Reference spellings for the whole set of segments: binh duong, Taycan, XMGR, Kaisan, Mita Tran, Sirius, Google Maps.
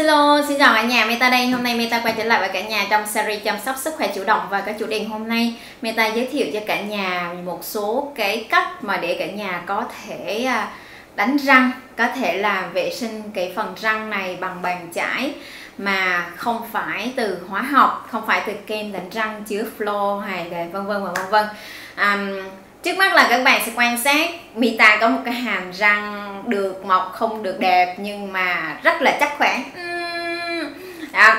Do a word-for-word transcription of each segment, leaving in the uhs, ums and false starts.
Hello, xin chào cả nhà, Mita đây. Hôm nay Mita quay trở lại với cả nhà trong series chăm sóc sức khỏe chủ động, và cái chủ đề hôm nay Mita giới thiệu cho cả nhà một số cái cách mà để cả nhà có thể đánh răng, có thể là vệ sinh cái phần răng này bằng bàn chải mà không phải từ hóa học, không phải từ kem đánh răng chứa flo hay là vân vân và vân vân. Um, Trước mắt là các bạn sẽ quan sát Mita có một cái hàm răng được mọc không được đẹp nhưng mà rất là chắc khỏe. Đó.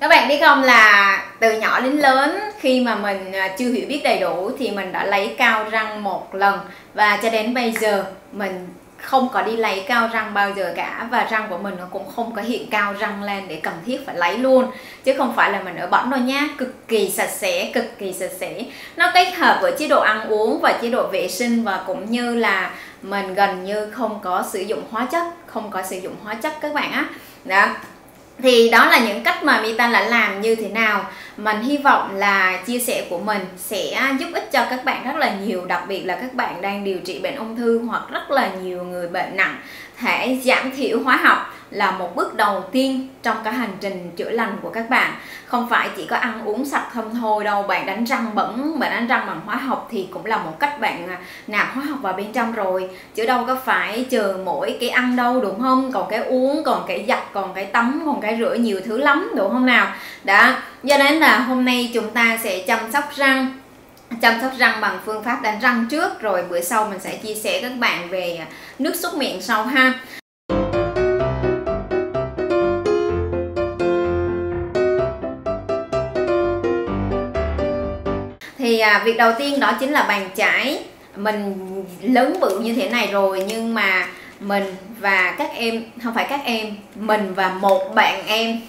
Các bạn biết không, là từ nhỏ đến lớn khi mà mình chưa hiểu biết đầy đủ thì mình đã lấy cao răng một lần, và cho đến bây giờ mình không có đi lấy cao răng bao giờ cả, và răng của mình nó cũng không có hiện cao răng lên để cần thiết phải lấy luôn, chứ không phải là mình ở bỏng đâu nha. Cực kỳ sạch sẽ, cực kỳ sạch sẽ. Nó kết hợp với chế độ ăn uống và chế độ vệ sinh, và cũng như là mình gần như không có sử dụng hóa chất, không có sử dụng hóa chất các bạn á. Đó. Thì đó là những cách mà Mita đã làm như thế nào. Mình hy vọng là chia sẻ của mình sẽ giúp ích cho các bạn rất là nhiều, đặc biệt là các bạn đang điều trị bệnh ung thư hoặc rất là nhiều người bệnh nặng. Thể giảm thiểu hóa học là một bước đầu tiên trong cái hành trình chữa lành của các bạn. Không phải chỉ có ăn uống sạch không thôi đâu, bạn đánh răng bẩn, bạn đánh răng bằng hóa học thì cũng là một cách bạn nạp hóa học vào bên trong rồi, chứ đâu có phải chờ mỗi cái ăn đâu, đúng không? Còn cái uống, còn cái giặt, còn cái tắm, còn cái rửa, nhiều thứ lắm, đúng không nào? Đó, do nên là hôm nay chúng ta sẽ chăm sóc răng chăm sóc răng bằng phương pháp đánh răng trước, rồi bữa sau mình sẽ chia sẻ các bạn về nước súc miệng sau ha. Thì à, việc đầu tiên đó chính là bàn chải. Mình lớn bự như thế này rồi, nhưng mà mình và các em, không phải các em, mình và một bạn em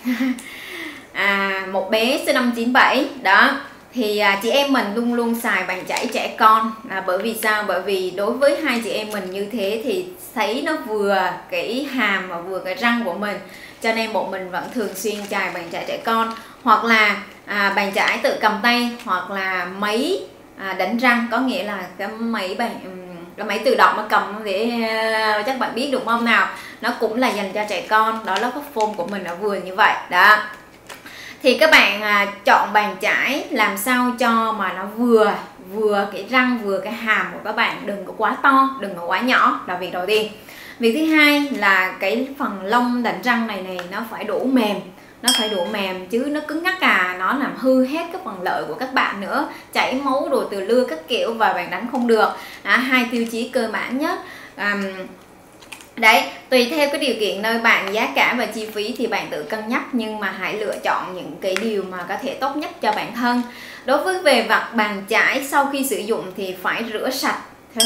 à, một bé sinh năm chín bảy đó. Thì chị em mình luôn luôn xài bàn chải trẻ con, à, bởi vì sao? Bởi vì đối với hai chị em mình như thế thì thấy nó vừa cái hàm và vừa cái răng của mình, cho nên bọn mình vẫn thường xuyên xài bàn chải trẻ con, hoặc là à, bàn chải tự cầm tay, hoặc là máy à, đánh răng, có nghĩa là cái máy bàn cái máy tự động mà cầm để chắc bạn biết đúng không nào, nó cũng là dành cho trẻ con. Đó là lớp phôm của mình nó vừa như vậy đó. Thì các bạn à, chọn bàn chải làm sao cho mà nó vừa vừa cái răng, vừa cái hàm của các bạn, đừng có quá to, đừng có quá nhỏ, là việc đầu tiên. Việc thứ hai là cái phần lông đánh răng này này nó phải đủ mềm, nó phải đủ mềm chứ nó cứng ngắc à, nó làm hư hết các phần lợi của các bạn nữa, chảy máu đồ từ lưa các kiểu và bạn đánh không được. À, hai tiêu chí cơ bản nhất. À, Đấy, tùy theo cái điều kiện nơi bạn, giá cả và chi phí thì bạn tự cân nhắc, nhưng mà hãy lựa chọn những cái điều mà có thể tốt nhất cho bản thân. Đối với về vặt bàn chải sau khi sử dụng thì phải rửa sạch,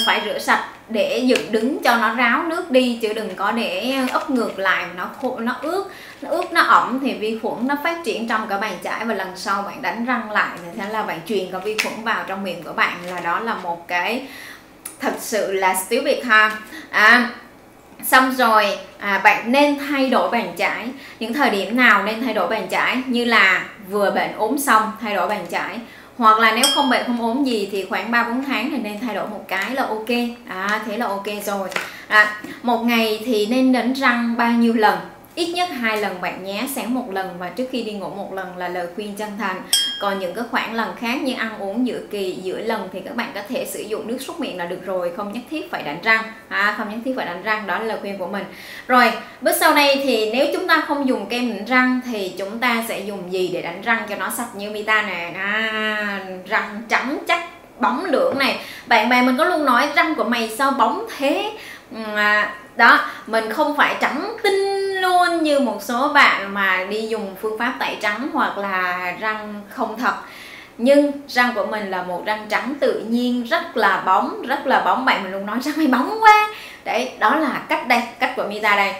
phải rửa sạch để dựng đứng cho nó ráo nước đi, chứ đừng có để úp ngược lại mà nó khô, nó ướt, nó ướt nó ẩm thì vi khuẩn nó phát triển trong cả bàn chải, và lần sau bạn đánh răng lại thì thế là bạn truyền cả vi khuẩn vào trong miệng của bạn, là đó là một cái thật sự là stupid ha. À, xong rồi à, bạn nên thay đổi bàn chải. Những thời điểm nào nên thay đổi bàn chải? Như là vừa bệnh ốm xong thay đổi bàn chải, hoặc là nếu không bệnh không ốm gì thì khoảng ba bốn tháng thì nên thay đổi một cái là ok. À, thế là ok rồi. À, một ngày thì nên đánh răng bao nhiêu lần? Ít nhất hai lần bạn nhé, sáng một lần và trước khi đi ngủ một lần, là lời khuyên chân thành. Còn những cái khoảng lần khác như ăn uống giữa kỳ, giữa lần thì các bạn có thể sử dụng nước súc miệng là được rồi, không nhất thiết phải đánh răng. À, không nhất thiết phải đánh răng, đó là lời khuyên của mình. Rồi, bước sau đây thì nếu chúng ta không dùng kem đánh răng thì chúng ta sẽ dùng gì để đánh răng cho nó sạch như Mita nè? À, răng trắng chắc bóng lưỡng này. Bạn bè mình có luôn nói răng của mày sao bóng thế? À, đó, mình không phải trắng tinh luôn như một số bạn mà đi dùng phương pháp tẩy trắng hoặc là răng không thật, nhưng răng của mình là một răng trắng tự nhiên, rất là bóng, rất là bóng. Bạn mình luôn nói răng mày bóng quá. Đấy, đó là cách đây, cách của Mita đây.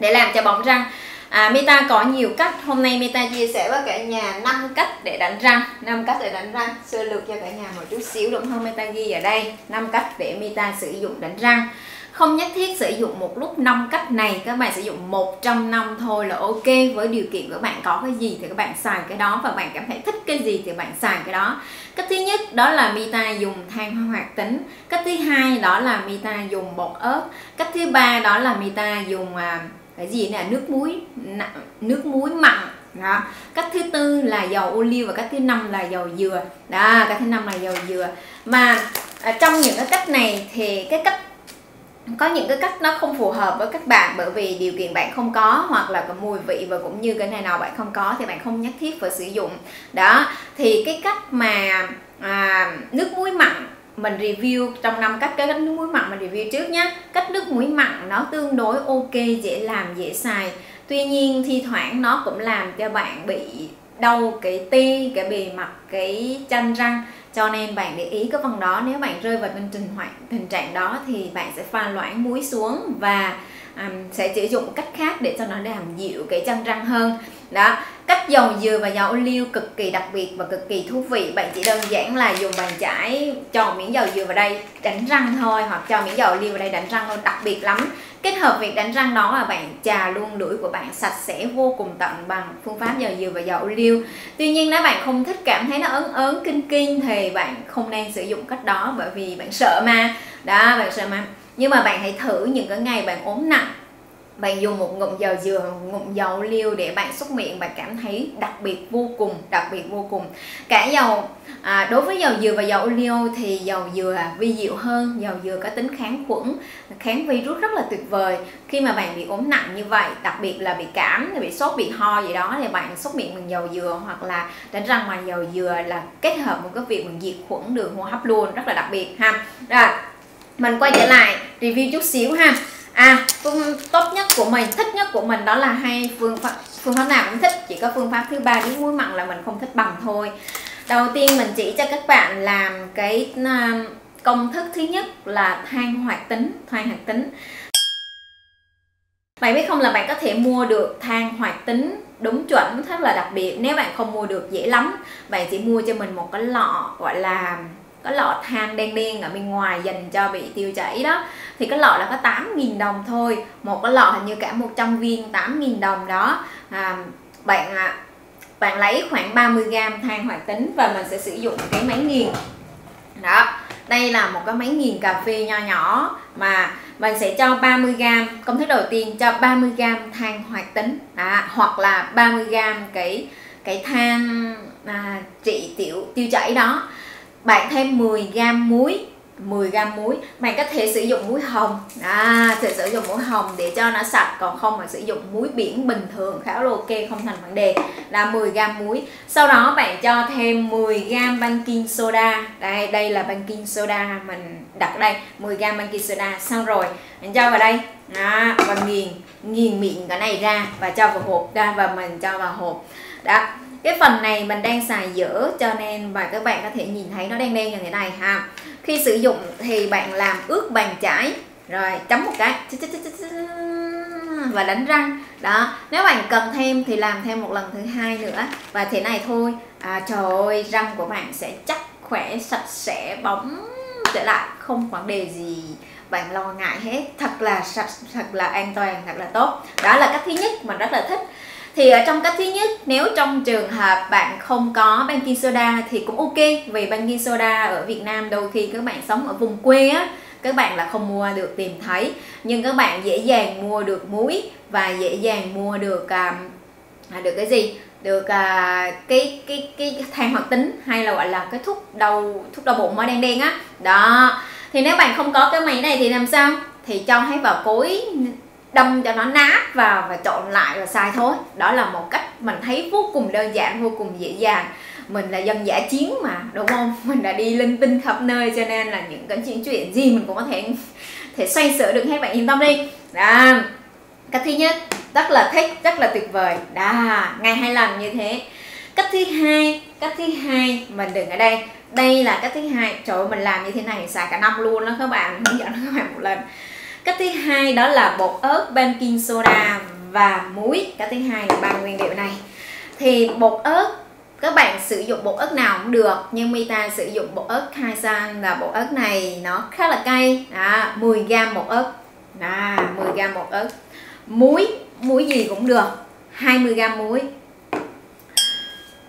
Để làm cho bóng răng à, Mita có nhiều cách. Hôm nay Mita chia sẻ với cả nhà năm cách để đánh răng, năm cách để đánh răng sơ lược cho cả nhà một chút xíu, đúng không? Mita ghi ở đây năm cách để Mita sử dụng đánh răng. Không nhất thiết sử dụng một lúc năm cách này, các bạn sử dụng một trong năm thôi là ok, với điều kiện các bạn có cái gì thì các bạn xài cái đó, và bạn cảm thấy thích cái gì thì bạn xài cái đó. Cách thứ nhất đó là Mita dùng than hoa hoạt tính, cách thứ hai đó là Mita dùng bột ớt, cách thứ ba đó là Mita dùng cái gì nè, nước muối, nước muối mặn đó. Cách thứ tư là dầu ô liu, và cách thứ năm là dầu dừa đó, cách thứ năm là dầu dừa. Mà trong những cái cách này thì cái cách có những cái cách nó không phù hợp với các bạn, bởi vì điều kiện bạn không có, hoặc là cái mùi vị và cũng như cái này nào bạn không có thì bạn không nhất thiết phải sử dụng đó. Thì cái cách mà à, nước muối mặn mình review trong năm cách, cái cách nước muối mặn mình review trước nhé. Cách nước muối mặn nó tương đối ok, dễ làm dễ xài, tuy nhiên thi thoảng nó cũng làm cho bạn bị đau cái ti, cái bề mặt, cái chanh răng, cho nên bạn để ý cái phần đó. Nếu bạn rơi vào tình trạng tình trạng đó thì bạn sẽ pha loãng muối xuống và um, sẽ sử dụng cách khác để cho nó làm dịu cái chanh răng hơn đó. Cách dầu dừa và dầu ô liu cực kỳ đặc biệt và cực kỳ thú vị. Bạn chỉ đơn giản là dùng bàn chải cho miếng dầu dừa vào đây đánh răng thôi, hoặc cho miếng dầu ô liu vào đây đánh răng thôi, đặc biệt lắm. Kết hợp việc đánh răng đó là bạn chà luôn lưỡi của bạn sạch sẽ vô cùng tận bằng phương pháp dầu dừa và dầu ô liu. Tuy nhiên nếu bạn không thích, cảm thấy nó ớn ớn kinh kinh thì bạn không nên sử dụng cách đó, bởi vì bạn sợ mà đó, bạn sợ mà. Nhưng mà bạn hãy thử những cái ngày bạn ốm nặng, bạn dùng một ngụm dầu dừa, một ngụm dầu ô liu để bạn xúc miệng, bạn cảm thấy đặc biệt vô cùng, đặc biệt vô cùng. Cả dầu à, đối với dầu dừa và dầu ô liu thì dầu dừa vi diệu hơn, dầu dừa có tính kháng khuẩn, kháng virus rất là tuyệt vời. Khi mà bạn bị ốm nặng như vậy, đặc biệt là bị cảm, bị sốt, bị ho gì đó thì bạn xúc miệng bằng dầu dừa, hoặc là đánh răng bằng dầu dừa, là kết hợp một cái việc mình diệt khuẩn đường hô hấp luôn, rất là đặc biệt ha. Rồi, mình quay trở lại review chút xíu ha. À, phương tốt nhất của mình, thích nhất của mình đó là hai phương pháp, phương pháp nào cũng thích, chỉ có phương pháp thứ ba nước muối mặn là mình không thích bằng thôi. Đầu tiên mình chỉ cho các bạn làm cái công thức thứ nhất là than hoạt tính, than hoạt tính. Bạn biết không, là bạn có thể mua được than hoạt tính đúng chuẩn rất là đặc biệt. Nếu bạn không mua được dễ lắm, bạn chỉ mua cho mình một cái lọ gọi là cái lọ than đen đen ở bên ngoài dành cho bị tiêu chảy đó, thì cái lọ là có tám nghìn đồng thôi, một cái lọ hình như cả một trăm viên, tám nghìn đồng đó. à, bạn bạn lấy khoảng ba mươi gam than hoạt tính và mình sẽ sử dụng cái máy nghiền đó. Đây là một cái máy nghiền cà phê nho nhỏ mà mình sẽ cho ba mươi gam, công thức đầu tiên cho ba mươi gam than hoạt tính à, hoặc là ba mươi gam cái cái than à, trị tiểu tiêu chảy đó. Bạn thêm mười gam muối, mười gam muối, bạn có thể sử dụng muối hồng, à, thể sử dụng muối hồng để cho nó sạch, còn không bạn sử dụng muối biển bình thường khá là ok, không thành vấn đề, là mười gam muối. Sau đó bạn cho thêm mười gam baking soda, đây đây là baking soda mình đặt đây, mười gam baking soda, xong rồi mình cho vào đây, à, và nghiền, nghiền miệng cái này ra và cho vào hộp ra và mình cho vào hộp, đó. Cái phần này mình đang xài dở cho nên và các bạn có thể nhìn thấy nó đen đen như thế này ha. Khi sử dụng thì bạn làm ướt bàn chải rồi chấm một cái và đánh răng đó. Nếu bạn cần thêm thì làm thêm một lần thứ hai nữa và thế này thôi. À, trời ơi, răng của bạn sẽ chắc khỏe, sạch sẽ, bóng trở lại, không vấn đề gì bạn lo ngại hết, thật là sạch, thật là an toàn, thật là tốt. Đó là cách thứ nhất mình rất là thích. Thì ở trong cách thứ nhất, nếu trong trường hợp bạn không có baking soda thì cũng ok, vì baking soda ở Việt Nam đôi khi các bạn sống ở vùng quê á, các bạn là không mua được, tìm thấy, nhưng các bạn dễ dàng mua được muối và dễ dàng mua được à, được cái gì, được à, cái cái cái than hoạt tính, hay là gọi là cái thuốc đau thuốc đau bụng mà đen đen á đó. Thì nếu bạn không có cái máy này thì làm sao, thì cho hết vào cối, đâm cho nó nát vào và trộn lại và xài thôi. Đó là một cách mình thấy vô cùng đơn giản, vô cùng dễ dàng. Mình là dân dã chiến mà, đúng không? Mình đã đi linh tinh khắp nơi cho nên là những cái chuyện gì mình cũng có thể thể xoay sở được hết, bạn yên tâm đi. Đó. Cách thứ nhất rất là thích, rất là tuyệt vời. Đó, ngày hai lần như thế. Cách thứ hai, cách thứ hai mình đừng ở đây. Đây là cách thứ hai. Trời ơi, mình làm như thế này xài cả năm luôn đó các bạn, hướng dẫn các bạn một lần. Cách thứ hai đó là bột ớt baking soda và muối. Cái thứ hai là ba nguyên liệu này. Thì bột ớt, các bạn sử dụng bột ớt nào cũng được, nhưng Mita sử dụng bột ớt Kaisan, là bột ớt này nó khá là cay. Đó, mười gam bột ớt. Đó, mười gam bột ớt. Muối, muối gì cũng được, hai mươi gam muối,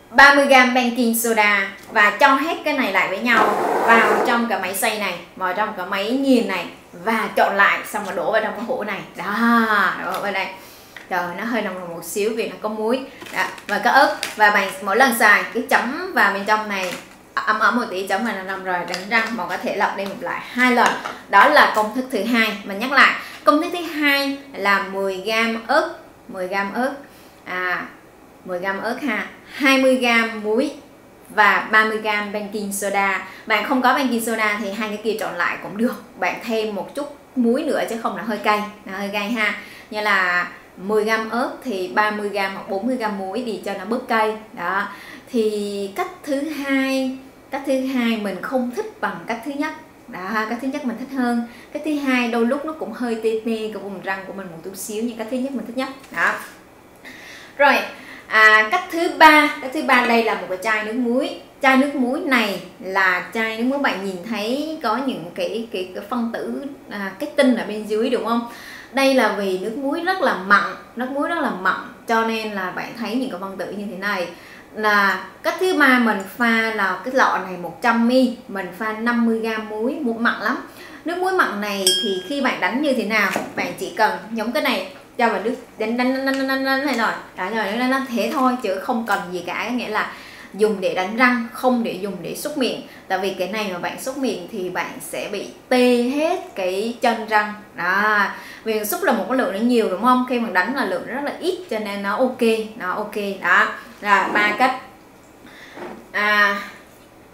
ba mươi gam baking soda. Và cho hết cái này lại với nhau vào trong cái máy xay này, vào trong cái máy nghiền này, và trộn lại xong rồi đổ vào trong cái hũ này. Đó, đổ vào đây. Trời, nó hơi nồng nồng một xíu vì nó có muối. Đó, và cái ớt. Và bạn mỗi lần xài cứ chấm vào bên trong này, ấm ấm một tí, chấm vào nằm rồi đánh răng, bạn có thể lặp đi lặp lại hai lần. Đó là công thức thứ hai. Mình nhắc lại, công thức thứ hai là mười gam ớt, mười gam ớt, à, mười gam ớt ha, hai mươi gam muối và ba mươi gam baking soda. Bạn không có baking soda thì hai cái kia trộn lại cũng được. Bạn thêm một chút muối nữa chứ không là hơi cay, là hơi cay ha. Như là mười gam ớt thì ba mươi gam hoặc bốn mươi gam muối thì cho nó bớt cay. Đó. Thì cách thứ hai, cách thứ hai mình không thích bằng cách thứ nhất. Đó, cách thứ nhất mình thích hơn. Cách thứ hai đôi lúc nó cũng hơi tê tê cái vùng răng của mình một chút xíu, nhưng cách thứ nhất mình thích nhất. Đó. Rồi, à, cách thứ ba, cách thứ ba đây là một cái chai nước muối. Chai nước muối này là chai nước muối bạn nhìn thấy có những cái cái, cái phân tử à, kết tinh ở bên dưới đúng không? Đây là vì nước muối rất là mặn, nước muối rất là mặn cho nên là bạn thấy những cái phân tử như thế này. Là cách thứ ba mình pha là cái lọ này một trăm mi li lít, mình pha năm mươi gam muối, muối mặn lắm. Nước muối mặn này thì khi bạn đánh như thế nào, bạn chỉ cần nhúng cái này cho vào nước đánh đánh đánh đánh đánh này rồi, đã rồi nó nó thế thôi chứ không cần gì cả, nghĩa là dùng để đánh răng, không để dùng để xúc miệng. Tại vì cái này mà bạn xúc miệng thì bạn sẽ bị tê hết cái chân răng. Đó, vì xúc là một cái lượng nó nhiều đúng không, khi mà đánh là lượng rất là ít cho nên nó ok, nó ok. Đó là ba cách. À,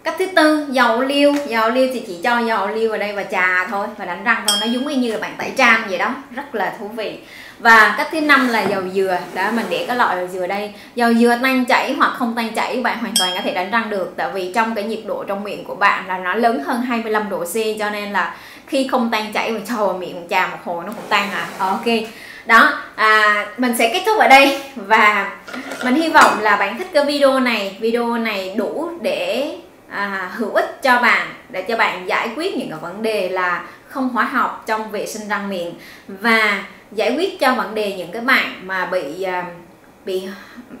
cách thứ tư, dầu liêu. Dầu liêu thì chỉ cho dầu liêu vào đây và trà thôi, và đánh răng thôi, nó giống y như là bạn tẩy trang vậy đó, rất là thú vị. Và cách thứ năm là dầu dừa. Đó, mình để cái loại dầu dừa đây. Dầu dừa tan chảy hoặc không tan chảy bạn hoàn toàn có thể đánh răng được, tại vì trong cái nhiệt độ trong miệng của bạn là nó lớn hơn hai mươi lăm độ C, cho nên là khi không tan chảy mà cho vào miệng trà một hồi nó cũng tan à. Ok. Đó, à, mình sẽ kết thúc ở đây và mình hy vọng là bạn thích cái video này. Video này đủ để à, hữu ích cho bạn, để cho bạn giải quyết những cái vấn đề là không hóa học trong vệ sinh răng miệng, và giải quyết cho vấn đề những cái bạn mà bị bị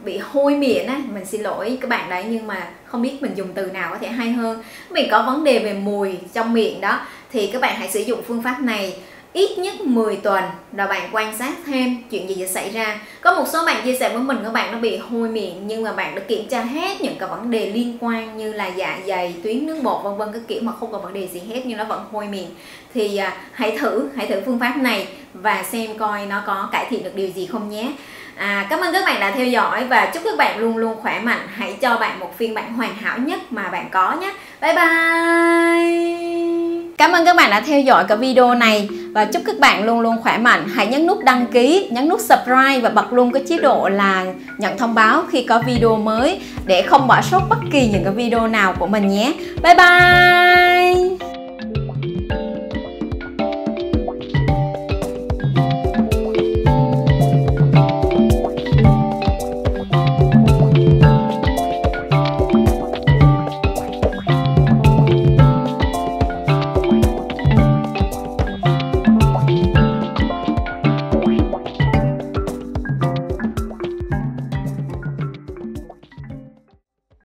bị hôi miệng ấy. Mình xin lỗi các bạn đấy, nhưng mà không biết mình dùng từ nào có thể hay hơn. Mình có vấn đề về mùi trong miệng đó, thì các bạn hãy sử dụng phương pháp này ít nhất mười tuần, rồi bạn quan sát thêm chuyện gì sẽ xảy ra. Có một số bạn chia sẻ với mình các bạn nó bị hôi miệng, nhưng mà bạn đã kiểm tra hết những cái vấn đề liên quan như là dạ dày, tuyến nước bọt vân vân, cái kiểu mà không có vấn đề gì hết nhưng nó vẫn hôi miệng. Thì à, hãy thử, hãy thử phương pháp này và xem coi nó có cải thiện được điều gì không nhé. À, cảm ơn các bạn đã theo dõi và chúc các bạn luôn luôn khỏe mạnh. Hãy cho bạn một phiên bản hoàn hảo nhất mà bạn có nhé. Bye bye. Cảm ơn các bạn đã theo dõi cái video này và chúc các bạn luôn luôn khỏe mạnh. Hãy nhấn nút đăng ký, nhấn nút subscribe và bật luôn cái chế độ là nhận thông báo khi có video mới để không bỏ sót bất kỳ những cái video nào của mình nhé. Bye bye.